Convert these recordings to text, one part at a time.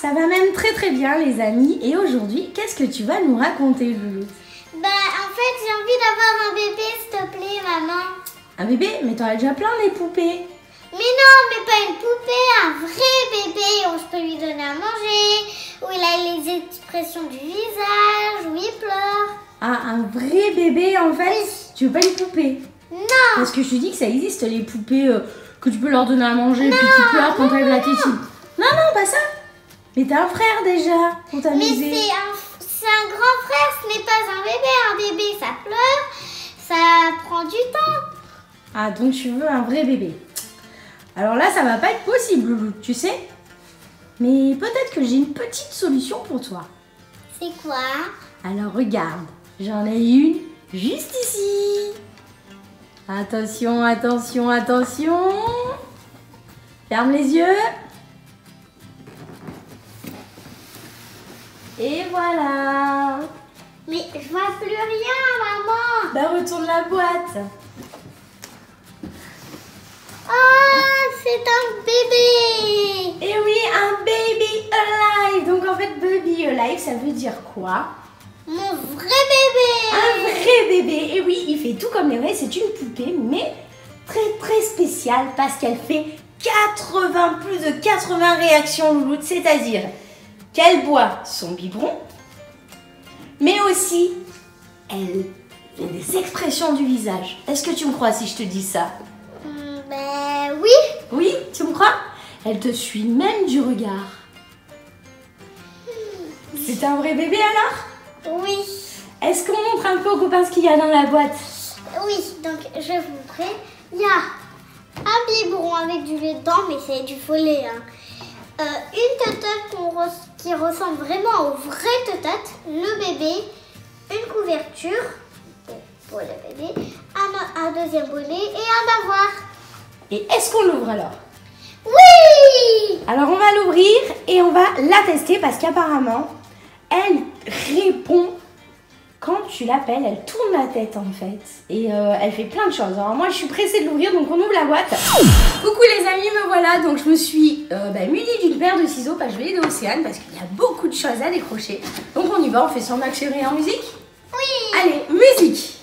Ça va même très très bien les amis. Et aujourd'hui, qu'est-ce que tu vas nous raconter, Loulou? Bah en fait, j'ai envie d'avoir un bébé, s'il te plaît, maman. Un bébé? Mais t'en as déjà plein les poupées. Mais non, mais pas une poupée, un vrai bébé. On peut lui donner à manger, où il a les expressions du visage, où il pleure. Ah, un vrai bébé en fait? Oui. Tu veux pas une poupée? Non. Parce que je te dis que ça existe, les poupées que tu peux leur donner à manger et puis qui pleurent quand elles la tétine. Non, non, pas ça. Mais t'as un frère déjà pour t'amuser. Mais c'est un grand frère, ce n'est pas un bébé. Un bébé, ça pleure, ça prend du temps. Ah, donc tu veux un vrai bébé. Alors là, ça va pas être possible, Loulou, tu sais. Mais peut-être que j'ai une petite solution pour toi. C'est quoi? Alors regarde, j'en ai une juste ici. Attention, attention, attention. Ferme les yeux. Et voilà. Mais je vois plus rien, maman. Ben retourne la boîte. Oh, c'est un bébé. Et oui, un Baby Alive. Donc en fait, Baby Alive, ça veut dire quoi? Mon vrai bébé. Un vrai bébé. Et oui, il fait tout comme les vrais. C'est une poupée, mais très très spéciale parce qu'elle fait plus de 80 réactions louloutes. C'est-à-dire qu'elle boit son biberon, mais aussi elle fait des expressions du visage. Est-ce que tu me crois si je te dis ça? Ben oui. Oui, tu me crois? Elle te suit même du regard. C'est un vrai bébé alors? Oui. Est-ce qu'on montre un peu aux copains ce qu'il y a dans la boîte? Oui, donc je vous montrer. Il y a un biberon avec du lait dedans, mais c'est du faux lait. Hein. Une teutote qui ressemble vraiment au vrai teutote, le bébé, une couverture pour le bébé, un deuxième bonnet et un avoir. Et est-ce qu'on l'ouvre alors? Oui! Alors on va l'ouvrir et on va la tester parce qu'apparemment, elle répond quand tu l'appelles, elle tourne la tête en fait et elle fait plein de choses. Alors moi je suis pressée de l'ouvrir donc on ouvre la boîte. Coucou les amis, me voilà, donc je me suis munie d'une paire de ciseaux parce que je vais aider Océane parce qu'il y a beaucoup de choses à décrocher. Donc on y va, on fait semblant que c'est vrai en musique? Oui! Allez, musique!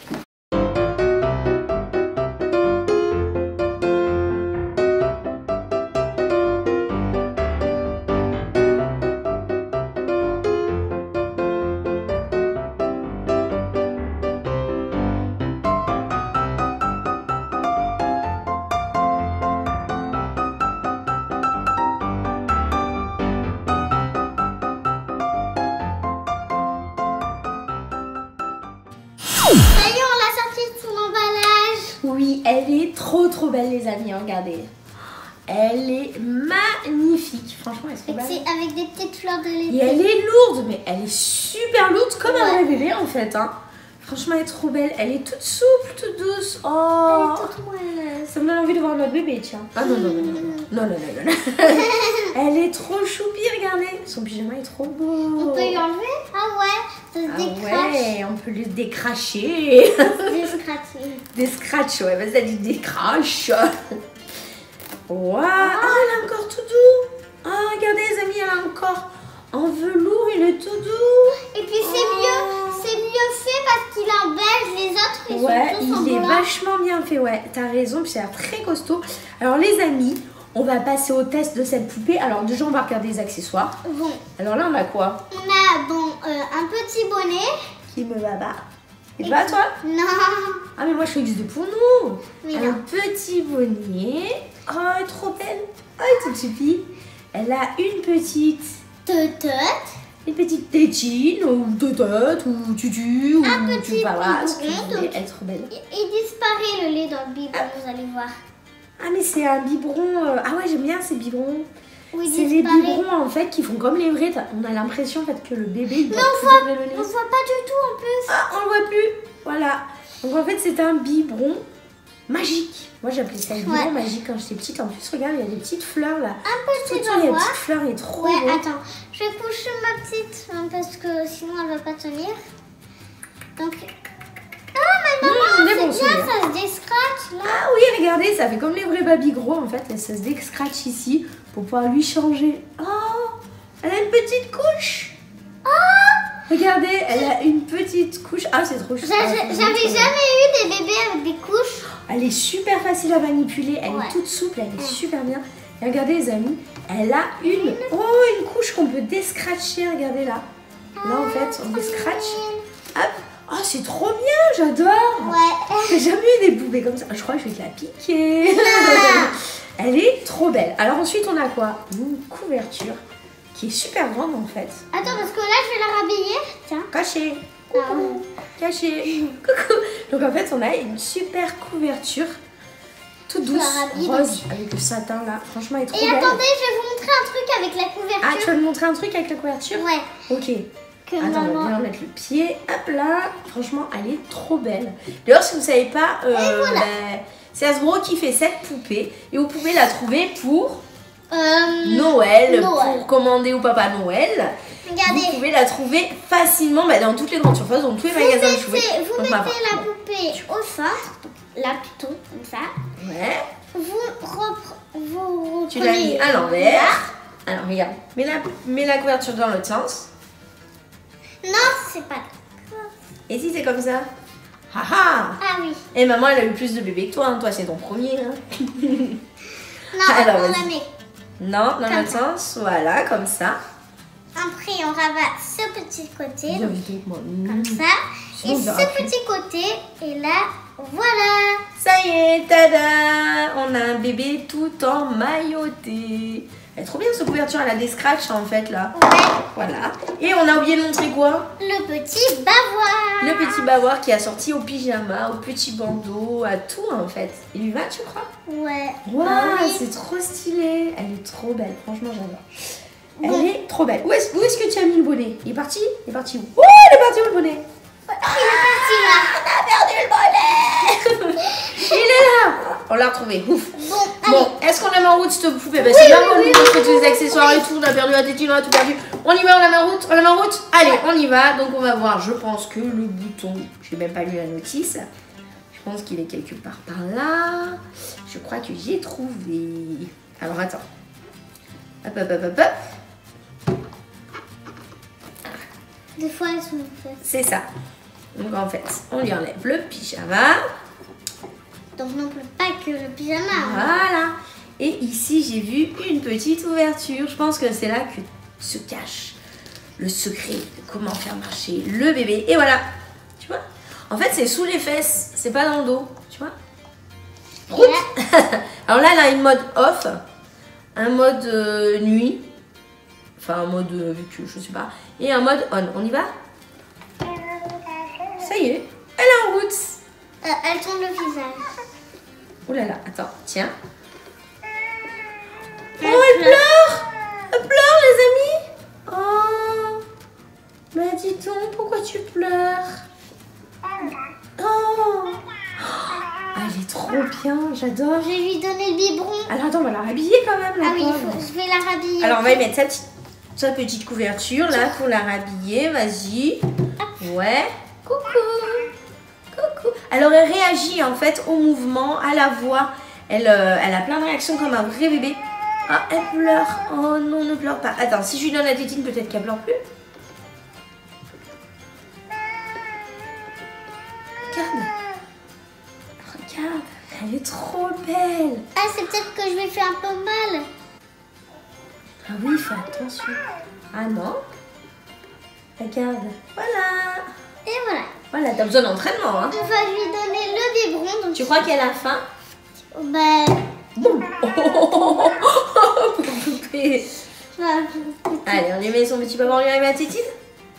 Oui, elle est trop trop belle les amis, regardez. Elle est magnifique, franchement elle se fait belle. C'est avec des petites fleurs de l'été. Et elle est lourde, mais elle est super lourde comme un vrai bébé en fait. Hein. Franchement elle est trop belle, elle est toute souple, toute douce. Oh, elle est toute moelle. Ça me donne envie de voir notre bébé, tiens. Ah non, non, non, non, non, non, non, non, non. Elle est trop choupie, regardez. Son pyjama est trop beau. On peut lui enlever? Ah ouais. Ouais, on peut le décracher. Des scratchs, ouais, vas-y, elle décrache. Waouh, elle est encore tout doux. Oh, regardez, les amis, elle est encore en velours, il est tout doux. Et puis, c'est mieux fait parce qu'il embête les autres. Ils sont tous en blanc. Vachement bien fait, ouais, t'as raison, puis ça a l'air très costaud. Alors, les amis, on va passer au test de cette poupée. Alors, déjà, on va regarder les accessoires. Bon. Alors là, on a quoi? On a, un petit bonnet. Qui me va bas. Et va toi? Non. Ah, mais moi, je suis X de pour nous. Mais un petit bonnet. Oh, elle est trop belle. Oh, elle est toute soupie. Elle a une petite... teutote. Une petite tétine, ou teutote, ou tutu, ou tu balasses. Elle est trop belle. Il disparaît le lait dans le biberon, vous allez voir. Ah mais c'est un biberon, ah ouais j'aime bien ces biberons, oui, c'est des biberons en fait qui font comme les vrais, on a l'impression en fait que le bébé... Mais on voit pas du tout en plus. Ah on le voit plus, voilà, donc en fait c'est un biberon magique, moi j'appelais ça un biberon magique quand j'étais petite, en plus regarde il y a des petites fleurs là, un petit dans le petites fleurs est trop beau. Attends, je vais coucher ma petite hein, parce que sinon elle va pas tenir, donc... Non, mais maman, c'est bien, ça se décratche là. Ah oui, regardez, ça fait comme les vrais baby gros en fait. Ça se décratche ici pour pouvoir lui changer. Oh, elle aime une petite couche. Oh, regardez, elle a une petite couche. Ah, c'est trop chouette. J'avais jamais eu des bébés avec des couches. Elle est super facile à manipuler. Elle est toute souple. Elle est super bien. Et regardez les amis, elle a une... Oh, une couche qu'on peut déscratcher. Regardez là. Là, en fait, on déscratche. Hop. Oh, c'est trop bien, j'adore. Ouais. J'ai jamais eu des poupées comme ça. Je crois que je vais te la piquer. Ah. Elle est trop belle. Alors ensuite, on a quoi? Une couverture qui est super grande en fait. Attends, parce que là, je vais la rhabiller. Tiens. Caché. Coucou. Caché. Coucou. Donc en fait, on a une super couverture toute douce, rose, avec le satin là. Franchement, elle est trop belle. Et attendez, je vais vous montrer un truc avec la couverture. Ah, tu vas me montrer un truc avec la couverture? Ouais. Ok. Attends, on va bien mettre le pied. Hop là. Franchement, elle est trop belle. D'ailleurs, si vous ne savez pas, voilà, c'est Hasbro qui fait cette poupée. Et vous pouvez la trouver pour Noël, pour commander au Papa Noël. Regardez. Vous pouvez la trouver facilement dans toutes les grandes surfaces, dans tous les magasins de jouets. Vous mettez la poupée au centre, là plutôt, comme ça. Ouais. Vous tu l'as mis à l'envers. Alors, regarde. Mets la couverture dans l'autre sens. Non, c'est pas. Et si c'est comme ça? Haha. Ah oui. Et maman, elle a eu plus de bébés que toi, hein. Toi, c'est ton premier, hein. Non, alors, on la met. Non, dans l'autre sens. Voilà, comme ça. Après, on rabat ce petit côté. Donc, comme ça. Et ce petit côté. Et là, voilà. Ça y est, tada. On a un bébé tout emmailloté. Elle est trop bien cette couverture, elle a des scratchs en fait là. Ouais. Voilà. Et on a oublié de montrer quoi? Le petit bavoir. Le petit bavoir qui a sorti au pyjama, au petit bandeau, à tout en fait. Il lui va, tu crois? Ouais. Waouh, oui, c'est trop stylé. Elle est trop belle, franchement j'adore. Elle est trop belle. Où est-ce que tu as mis le bonnet? Il est parti? Il est parti où? Oh, il est parti où le bonnet? Il est parti là. On a perdu le bonnet. Il est là. On l'a retrouvé. Ouf. Bon, est-ce qu'on la met en route cette poupée? Parce que là, on nous montre tous les accessoires et tout. On a perdu la tétine, on a tout perdu. On y va, on la met en route. On la met en route. Allez, on y va. Donc, on va voir. Je pense que le bouton. Je n'ai même pas lu la notice. Je pense qu'il est quelque part par là. Je crois que j'ai trouvé. Alors, attends. Hop, hop, hop, hop, hop. Des fois, elles sont faites. C'est ça. Donc, en fait, on lui enlève le pyjama. Donc non plus pas que le pyjama. Voilà. Et ici, j'ai vu une petite ouverture. Je pense que c'est là que se cache le secret de comment faire marcher le bébé. Et voilà. Tu vois? En fait, c'est sous les fesses. C'est pas dans le dos. Tu vois? Alors là, elle a une mode off. Un mode nuit. Enfin, un mode vécu, je sais pas. Et un mode on. On y va? Ça y est. Elle est en route. Elle tourne le visage. Oh là là, attends, tiens. Elle pleure. Elle pleure, les amis. Oh, mais dis donc, pourquoi tu pleures? Oh, elle est trop bien, j'adore. Je vais lui donner le biberon. Alors attends, on va la rhabiller quand même. Ah oui, je vais la rhabiller. Alors on va y mettre sa petite couverture là pour la rhabiller. Vas-y. Ouais. Coucou. Alors elle réagit en fait au mouvement, à la voix. Elle a plein de réactions comme un vrai bébé. Ah, elle pleure. Oh non, ne pleure pas. Attends, si je lui donne la tétine, peut-être qu'elle pleure plus. Regarde. Regarde, elle est trop belle. Ah, c'est peut-être que je vais faire un peu mal. Ah oui, fais attention. Ah non. Regarde. Voilà. Et voilà. Voilà, t'as besoin d'entraînement, hein. On va lui donner le biberon. Donc tu crois qu'elle a faim? Boum. Allez, on lui met son petit bavoir, on lui met la tétine.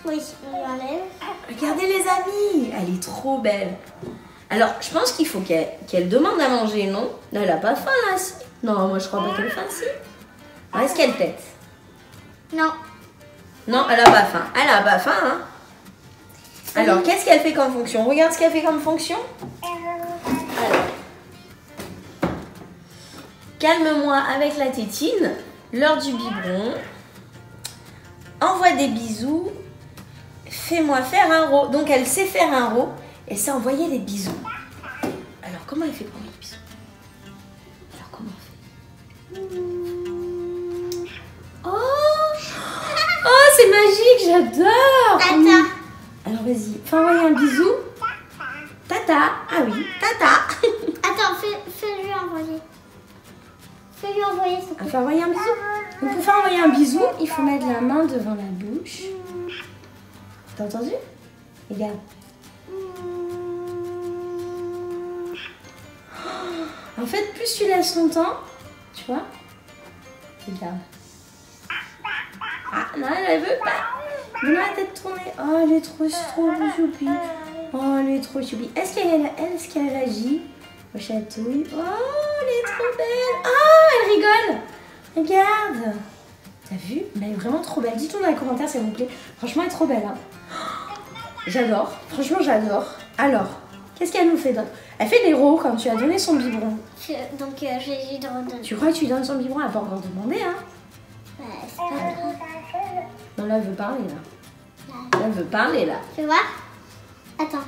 Oui, on l'enlève. Regardez les amis, elle est trop belle. Alors, je pense qu'il faut qu'elle demande à manger, non? Elle a pas faim, là, si. Non, moi, je crois pas qu'elle a faim, si. Alors, est-ce qu'elle tète? Non. Non, elle a pas faim. Elle a pas faim, hein. Alors, qu'est-ce qu'elle fait comme fonction? Regarde ce qu'elle fait comme fonction. Alors, calme-moi avec la tétine, l'heure du biberon, envoie des bisous, fais-moi faire un ro. Donc, elle sait faire un ro et c'est envoyer des bisous. Alors, comment elle fait pour les bisous? Alors, comment on fait? Oh, j'adore. Tata. Oui. Alors vas-y, fais un bisou. Tata. Ah oui, tata. Attends, fais-lui envoyer. Fais-lui envoyer. On peut envoyer un bisou. Donc pour faire envoyer un bisou, il faut mettre la main devant la bouche. T'as entendu? Regarde. En fait, plus tu laisses longtemps, tu vois, regarde. Ah, non, elle veut pas. Donne-moi la tête tournée. Oh, elle est trop choupie. Oh, elle est trop choupie. Est-ce qu'elle agit au chatouille? Oh, elle est trop belle. Oh, elle rigole. Regarde. T'as vu? Elle est vraiment trop belle. Dites-nous dans les commentaires, s'il vous plaît. Franchement, elle est trop belle. Hein. J'adore. Franchement, j'adore. Alors, qu'est-ce qu'elle nous fait d'autre? Elle fait des rots quand tu as donné son biberon. Donc, j'ai donné. Tu crois que tu lui donnes son biberon? Elle n'a pas encore demandé, hein? Bah, c'est pas grave. Non, là, elle veut parler, là. Là, elle veut parler, là. Tu vois? Attends.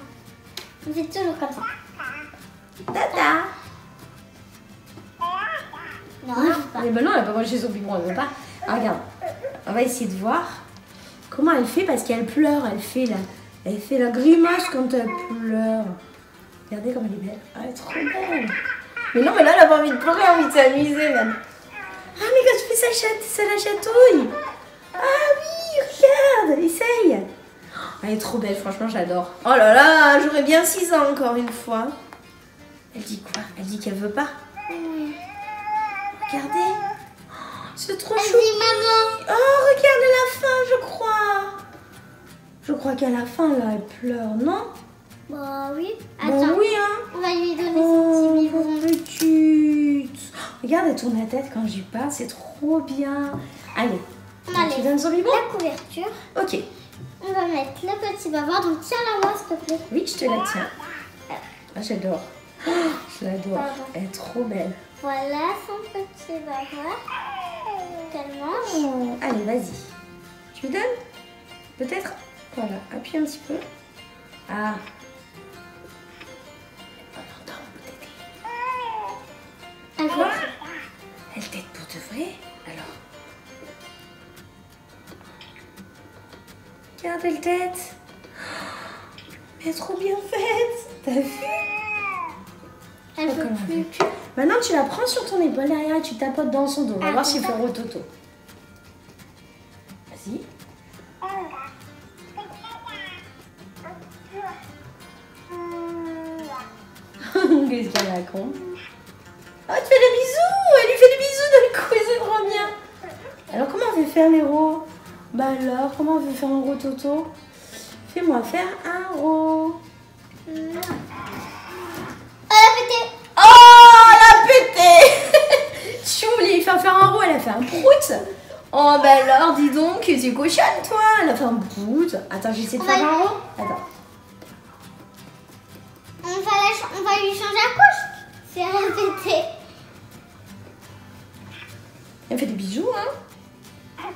On fait toujours comme ça. Tata! Non, elle veut pas. Mais ben non, elle n'a pas mangé son biberon, elle veut pas. Ah, regarde. On va essayer de voir comment elle fait parce qu'elle pleure. Elle fait la grimace quand elle pleure. Regardez comme elle est belle. Ah, elle est trop belle. Mais non, mais là, elle n'a pas envie de pleurer, elle a envie de s'amuser, même. Ah, mais quand tu fais ça la chatouille. Ah oui, regarde, essaye. Elle est trop belle, franchement, j'adore. Oh là là, j'aurais bien 6 ans encore une fois. Elle dit quoi? Elle dit qu'elle veut pas. Regardez. C'est trop chou. Oh, regarde la fin, je crois. Je crois qu'à la fin, là, elle pleure, non? Bah oui. Attends, bah oui, hein. On va lui donner son petit biberon. Petite. Regarde, elle tourne la tête quand je lui parle, c'est trop bien. Allez, tu donnes son biberon? La couverture. Ok. On va mettre le petit bavard, donc tiens-la moi, s'il te plaît. Oui, je te la tiens. Ah, j'adore. Oh, je l'adore. Elle est trop belle. Voilà son petit bavard. Tellement. Allez, vas-y. Tu lui donnes? Peut-être? Voilà, appuie un petit peu. Ah. Elle t'aide. Quoi? Elle t'aide pour de vrai? Alors. Regarde, elle t'aide. Mais elle est trop bien faite. T'as vu? Elle veut plus. Maintenant, tu la prends sur ton épaule derrière et tu tapotes dans son dos. On va voir s'il fait rototo. Vas-y. Qu'est-ce qu'elle a con? Oh, tu fais des bisous! Elle lui fait des bisous dans le cou, c'est trop bien! Alors, comment on fait faire les rots? Bah alors, comment on fait faire un rototo? Fais-moi faire un rot! Oh, elle a pété! Oh, elle a pété! Tu voulais lui faire un rot, elle a fait un prout! Oh, bah alors, dis donc, tu es cochonne, toi! Elle a fait un prout! Attends, j'essaie de faire un rot? Attends. On va lui changer la couche. C'est répété. Elle fait des bijoux, hein.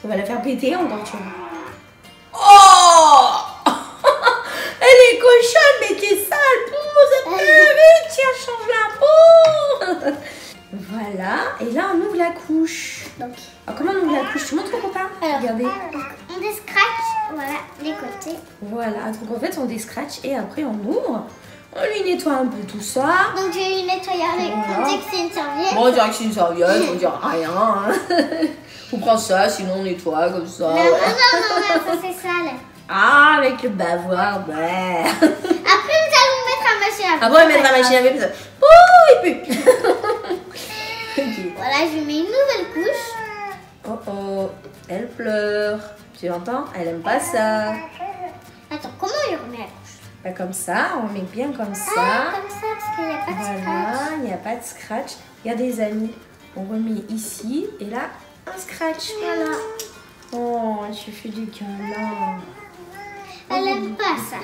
Ça va la faire péter encore, tu vois. Oh. Elle est cochonne, mais t'es sale. Pouh, ça pue, vite, tiens, change la peau. Voilà, et là, on ouvre la couche. Donc. Alors, comment on ouvre la couche? Tu montres ton copain? Regardez. On descratche. Voilà, les côtés. Voilà, donc en fait, on descratche et après on ouvre. On lui nettoie un peu tout ça. Donc je vais lui nettoyer avec. Voilà. On dit que c'est une serviette. Bon, on dirait que c'est une serviette, on dirait rien. Hein. On prend ça, sinon on nettoie comme ça. Non, ouais. non, ça c'est sale. Ah, avec le bavard, ouais. Après, nous allons mettre un machine à bébé. Après, on va mettre un machine à bébé. Pouh, il pue. Okay. Voilà, je lui mets une nouvelle couche. Oh oh, elle pleure. Tu l'entends? Elle aime pas ça. Attends, comment on lui remet la couche? Bah comme ça, on met bien comme ça. Ah, comme ça, parce qu'il n'y a pas de scratch. Voilà, il n'y a pas de scratch. Regardez les amis, on remet ici et là, un scratch. Voilà. Oh, tu fais du câlin. Elle n'aime pas ça.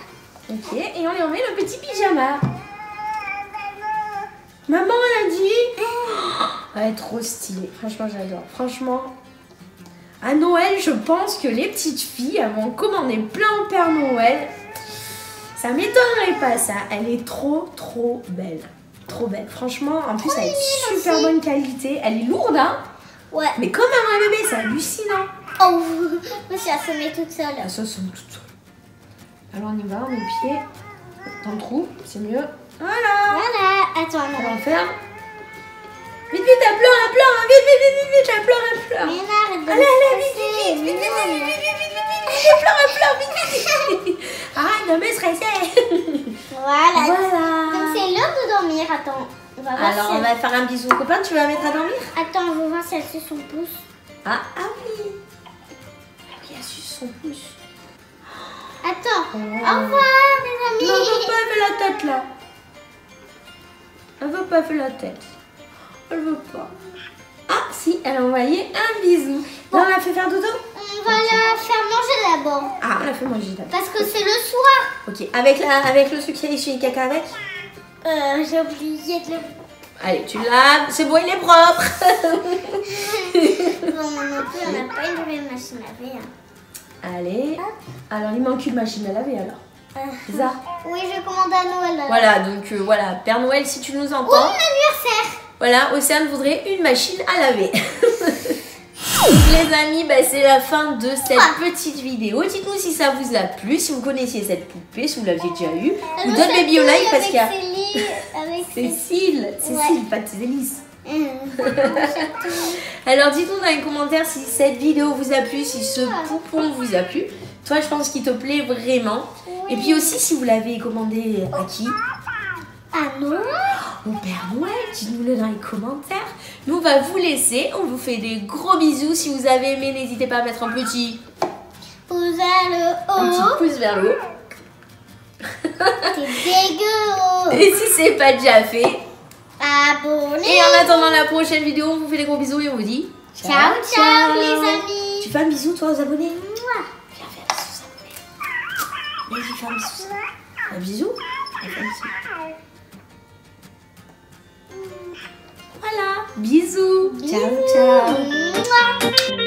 Ok, et on lui remet le petit pyjama. Maman, elle a dit. Elle est trop stylée. Franchement, j'adore. Franchement. À Noël, je pense que les petites filles vont commander plein au Père Noël. Ça m'étonnerait pas, ça. Elle est trop belle. Trop belle. Franchement, en plus, elle est de super bonne qualité. Elle est lourde, hein? Ouais. Mais comme un bébé, c'est hallucinant. Oh, je suis assommée toute seule. Elle s'assomme toute seule. Alors on y va, on met le pied dans le trou, c'est mieux. Voilà. Voilà, attends. On va faire. Vite, vite, elle pleure, vite, elle pleure. Mais là, arrête de me stresser. Allez, vite, elle pleure, vite. Arrête de me stresser. Voilà. Donc c'est l'heure de dormir, attends. On va voir. Alors si on va faire un bisou au copain, tu vas la mettre à dormir? Attends, on va voir si elle suce son pouce. Ah oui. Ah oui, elle suce son pouce. Attends, au revoir mes amis. Non, elle veut pas lever la tête là. Elle veut pas lever la tête. Elle veut pas. Ah si, elle a envoyé un bisou. Bon. Là, on l'a fait faire dodo. On va la faire manger d'abord. Ah, on l'a fait manger d'abord. Parce que c'est le soir. Ok, avec le sucre et le caca avec. J'ai oublié de le... Allez, tu laves, c'est bon, il est propre. Bon, on n'a pas une vraie machine à laver. Allez, alors il manque une machine à laver alors. C'est ça? Oui, je commande à Noël. Alors. Voilà, donc voilà, Père Noël, si tu nous entends. Bon anniversaire! Voilà, Océane voudrait une machine à laver. Les amis, bah, c'est la fin de cette petite vidéo. Dites-nous si ça vous a plu, si vous connaissiez cette poupée, si vous l'aviez déjà eue. Ou d'autres Baby Alive parce qu'il y a... Avec Cécile, pas de Célice. Alors dites-nous dans les commentaires si cette vidéo vous a plu, si ce poupon vous a plu. Toi, je pense qu'il te plaît vraiment. Et puis aussi si vous l'avez commandé à qui? À Noël. Au Père Noël, dites-nous-le dans les commentaires. Nous, on va vous laisser. On vous fait des gros bisous. Si vous avez aimé, n'hésitez pas à mettre un petit pouce vers le haut. C'est dégueu. Et si c'est pas déjà fait, abonnez-vous. Et en attendant la prochaine vidéo, on vous fait des gros bisous et on vous dit ciao les amis. Tu fais un bisou toi aux abonnés? Mouah. Viens faire un bisou aux abonnés. Vas-y, fais un bisou. Un bisou. Voilà. Bisous. Ciao.